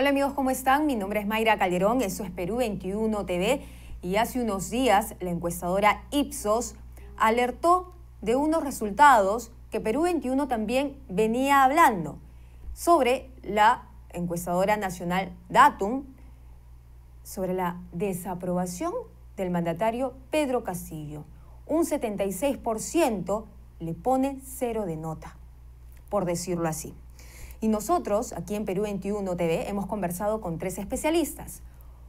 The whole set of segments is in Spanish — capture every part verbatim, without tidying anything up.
Hola amigos, ¿cómo están? Mi nombre es Mayra Calderón, eso es Perú veintiuno T V, y hace unos días la encuestadora Ipsos alertó de unos resultados que Perú veintiuno también venía hablando sobre la encuestadora nacional Datum, sobre la desaprobación del mandatario Pedro Castillo. Un setenta y seis por ciento le pone cero de nota, por decirlo así. Y nosotros, aquí en Perú veintiuno T V, hemos conversado con tres especialistas.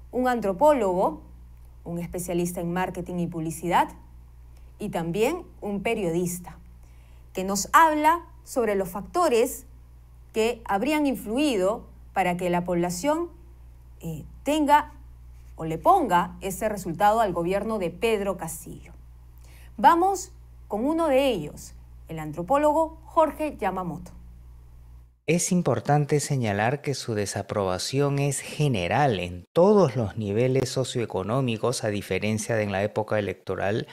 Un antropólogo, un especialista en marketing y publicidad, y también un periodista, que nos habla sobre los factores que habrían influido para que la población eh, tenga o le ponga ese resultado al gobierno de Pedro Castillo. Vamos con uno de ellos, el antropólogo Jorge Yamamoto. Es importante señalar que su desaprobación es general en todos los niveles socioeconómicos, a diferencia de en la época electoral,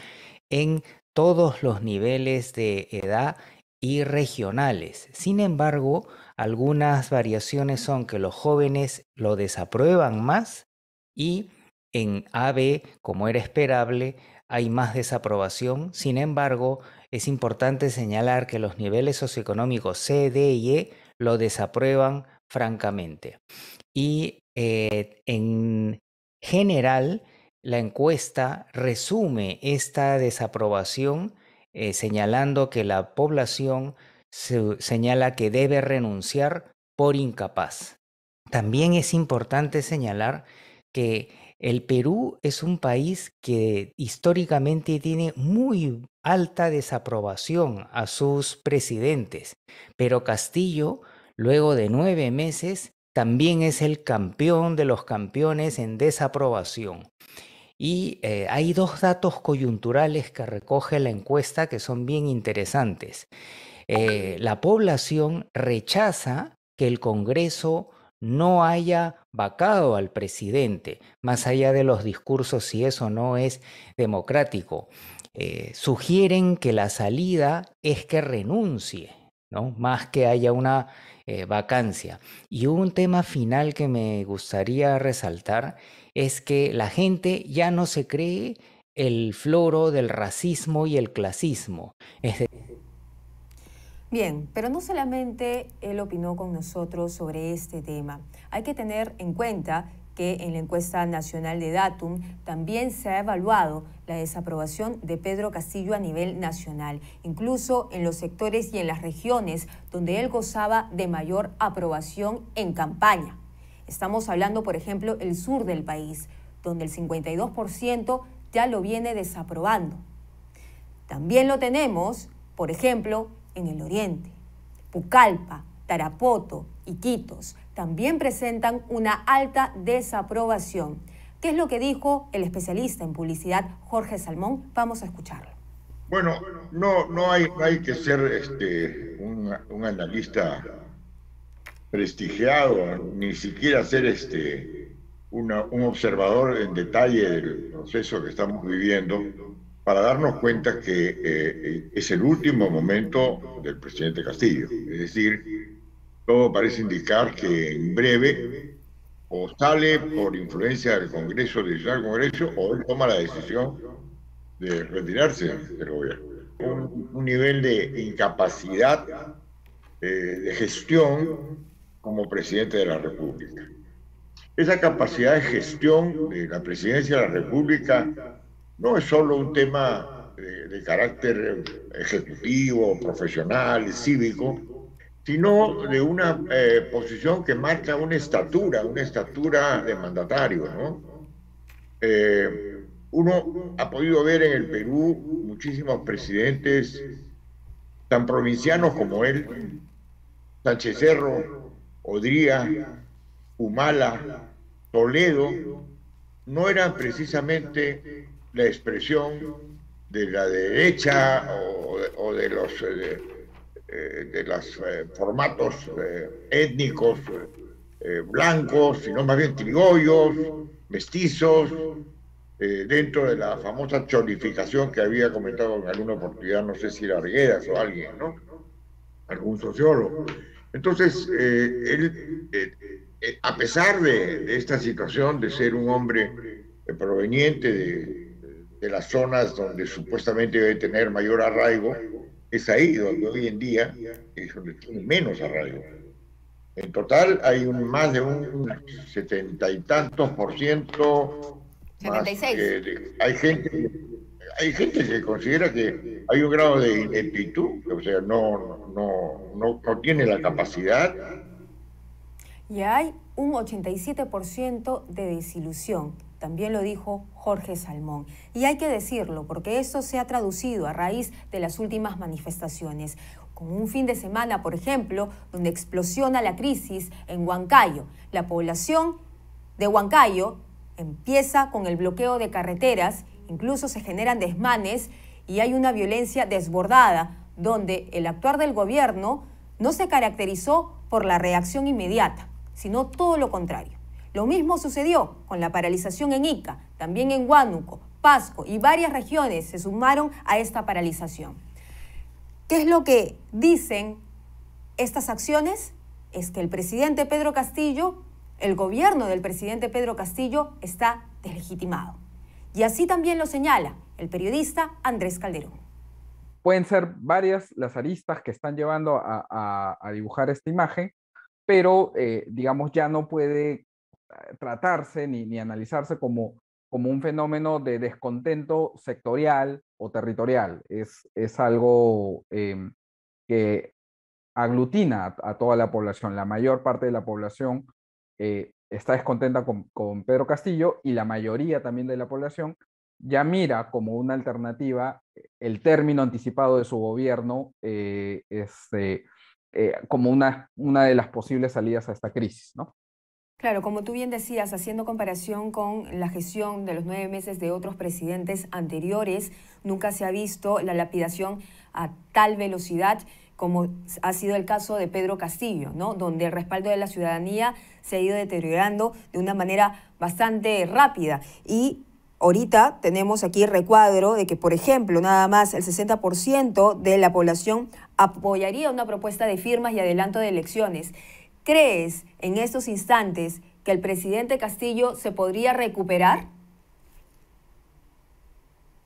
en todos los niveles de edad y regionales. Sin embargo, algunas variaciones son que los jóvenes lo desaprueban más y en A B, como era esperable, hay más desaprobación. Sin embargo, es importante señalar que los niveles socioeconómicos C, D y E lo desaprueban francamente. Y eh, en general, la encuesta resume esta desaprobación eh, señalando que la población se, señala que debe renunciar por incapaz. También es importante señalar que el Perú es un país que históricamente tiene muy alta desaprobación a sus presidentes, pero Castillo, luego de nueve meses, también es el campeón de los campeones en desaprobación. Y eh, hay dos datos coyunturales que recoge la encuesta que son bien interesantes. Eh, la población rechaza que el Congreso no haya vacado al presidente, más allá de los discursos si eso no es democrático. Eh, sugieren que la salida es que renuncie, ¿no? Más que haya una eh, vacancia. Y un tema final que me gustaría resaltar es que la gente ya no se cree el floro del racismo y el clasismo. Es de... Bien, pero no solamente él opinó con nosotros sobre este tema. Hay que tener en cuenta que en la encuesta nacional de Datum también se ha evaluado la desaprobación de Pedro Castillo a nivel nacional, incluso en los sectores y en las regiones donde él gozaba de mayor aprobación en campaña. Estamos hablando, por ejemplo, el sur del país, donde el cincuenta y dos por ciento ya lo viene desaprobando. También lo tenemos, por ejemplo, en el oriente. Pucallpa, Tarapoto y Iquitos también presentan una alta desaprobación. ¿Qué es lo que dijo el especialista en publicidad Jorge Salmón? Vamos a escucharlo. Bueno, no, no, hay, no hay que ser este, un, un analista prestigiado, ni siquiera ser este, una, un observador en detalle del proceso que estamos viviendo, para darnos cuenta que eh, es el último momento del presidente Castillo. Es decir, todo parece indicar que en breve o sale por influencia del Congreso, decisión del Congreso, o él toma la decisión de retirarse del gobierno. Un, un nivel de incapacidad eh, de gestión como presidente de la República. Esa capacidad de gestión de la presidencia de la República no es solo un tema de, de carácter ejecutivo, profesional, cívico, sino de una eh, posición que marca una estatura, una estatura de mandatario, ¿no? Eh, uno ha podido ver en el Perú muchísimos presidentes tan provincianos como él, Sánchez Cerro, Odría, Humala, Toledo, no eran precisamente la expresión de la derecha o, o de los de, de los formatos étnicos blancos, sino más bien criollos, mestizos, dentro de la famosa cholificación que había comentado en alguna oportunidad, no sé si Largueras o alguien, ¿no? Algún sociólogo. Entonces, eh, él eh, eh, a pesar de, de esta situación, de ser un hombre proveniente de, de las zonas donde supuestamente debe tener mayor arraigo, es ahí donde hoy en día es donde tiene menos arraigo. En total hay un, más de un setenta y tantos por ciento. setenta y seis. Más, eh, de, hay gente, hay gente que considera que hay un grado de ineptitud, o sea, no, no, no, no tiene la capacidad. Y hay un ochenta y siete por ciento de desilusión. También lo dijo Jorge Salmón. Y hay que decirlo, porque esto se ha traducido a raíz de las últimas manifestaciones, con un fin de semana, por ejemplo, donde explosiona la crisis en Huancayo. La población de Huancayo empieza con el bloqueo de carreteras, incluso se generan desmanes y hay una violencia desbordada, donde el actuar del gobierno no se caracterizó por la reacción inmediata, sino todo lo contrario. Lo mismo sucedió con la paralización en Ica, también en Huánuco, Pasco y varias regiones se sumaron a esta paralización. ¿Qué es lo que dicen estas acciones? Es que el presidente Pedro Castillo, el gobierno del presidente Pedro Castillo está deslegitimado. Y así también lo señala el periodista Andrés Calderón. Pueden ser varias las aristas que están llevando a, a, a dibujar esta imagen, pero eh, digamos ya no puede tratarse ni, ni analizarse como, como un fenómeno de descontento sectorial o territorial. Es, es algo eh, que aglutina a, a toda la población. La mayor parte de la población eh, está descontenta con, con Pedro Castillo, y la mayoría también de la población ya mira como una alternativa el término anticipado de su gobierno eh, este, eh, como una, una de las posibles salidas a esta crisis, ¿no? Claro, como tú bien decías, haciendo comparación con la gestión de los nueve meses de otros presidentes anteriores, nunca se ha visto la lapidación a tal velocidad como ha sido el caso de Pedro Castillo, ¿no? Donde el respaldo de la ciudadanía se ha ido deteriorando de una manera bastante rápida. Y ahorita tenemos aquí el recuadro de que, por ejemplo, nada más el sesenta por ciento de la población apoyaría una propuesta de firmas y adelanto de elecciones. ¿Crees en estos instantes que el presidente Castillo se podría recuperar?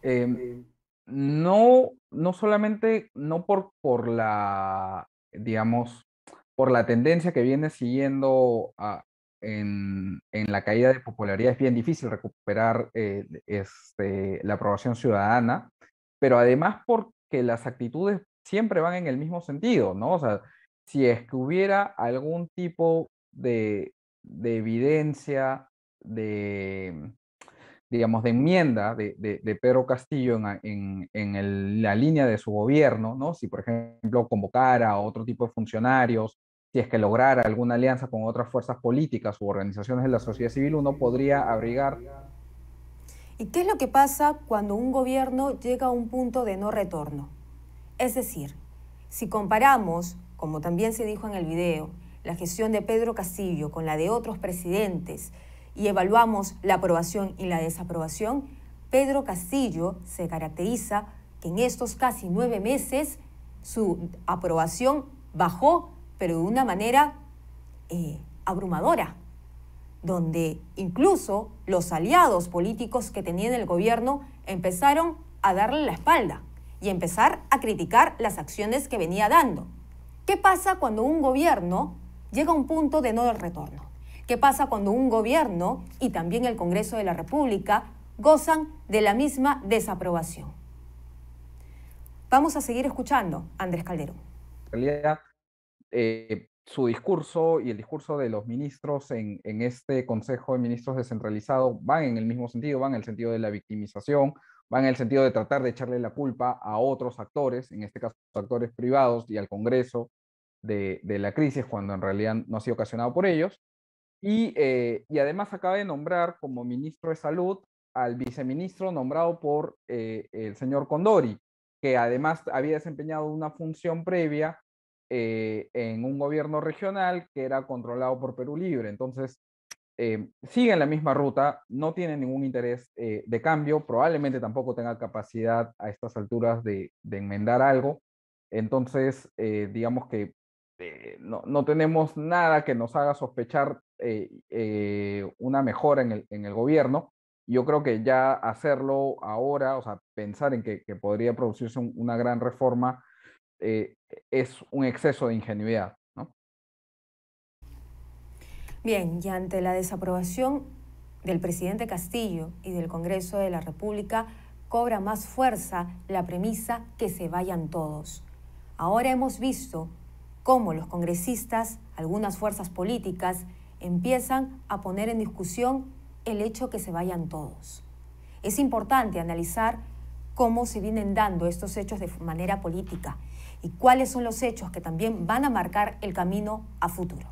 Eh, no, no solamente, no por, por la, digamos, por la tendencia que viene siguiendo a, en, en la caída de popularidad. Es bien difícil recuperar eh, este, la aprobación ciudadana, pero además porque las actitudes siempre van en el mismo sentido, ¿no? O sea, si es que hubiera algún tipo de, de evidencia, de, digamos, de enmienda de, de, de Pedro Castillo en, en, en el, la línea de su gobierno, ¿no? Si, por ejemplo, convocara a otro tipo de funcionarios, si es que lograra alguna alianza con otras fuerzas políticas u organizaciones de la sociedad civil, uno podría abrigar. ¿Y qué es lo que pasa cuando un gobierno llega a un punto de no retorno? Es decir, si comparamos, como también se dijo en el video, la gestión de Pedro Castillo con la de otros presidentes, y evaluamos la aprobación y la desaprobación, Pedro Castillo se caracteriza que en estos casi nueve meses su aprobación bajó, pero de una manera eh, abrumadora, donde incluso los aliados políticos que tenían el gobierno empezaron a darle la espalda y empezar a criticar las acciones que venía dando. ¿Qué pasa cuando un gobierno llega a un punto de no retorno? ¿Qué pasa cuando un gobierno y también el Congreso de la República gozan de la misma desaprobación? Vamos a seguir escuchando a Andrés Calderón. En realidad, eh, su discurso y el discurso de los ministros en, en este Consejo de Ministros descentralizado van en el mismo sentido, van en el sentido de la victimización, va en el sentido de tratar de echarle la culpa a otros actores, en este caso actores privados y al Congreso de, de la crisis, cuando en realidad no ha sido ocasionado por ellos. Y, eh, y además acaba de nombrar como ministro de Salud al viceministro nombrado por eh, el señor Condori, que además había desempeñado una función previa eh, en un gobierno regional que era controlado por Perú Libre. Entonces, Eh, siguen la misma ruta, no tienen ningún interés eh, de cambio, probablemente tampoco tengan capacidad a estas alturas de, de enmendar algo. Entonces, eh, digamos que eh, no, no tenemos nada que nos haga sospechar eh, eh, una mejora en el, en el gobierno. Yo creo que ya hacerlo ahora, o sea, pensar en que, que podría producirse un, una gran reforma, eh, es un exceso de ingenuidad, ¿no? Bien, y ante la desaprobación del presidente Castillo y del Congreso de la República, cobra más fuerza la premisa que se vayan todos. Ahora hemos visto cómo los congresistas, algunas fuerzas políticas, empiezan a poner en discusión el hecho que se vayan todos. Es importante analizar cómo se vienen dando estos hechos de manera política y cuáles son los hechos que también van a marcar el camino a futuro.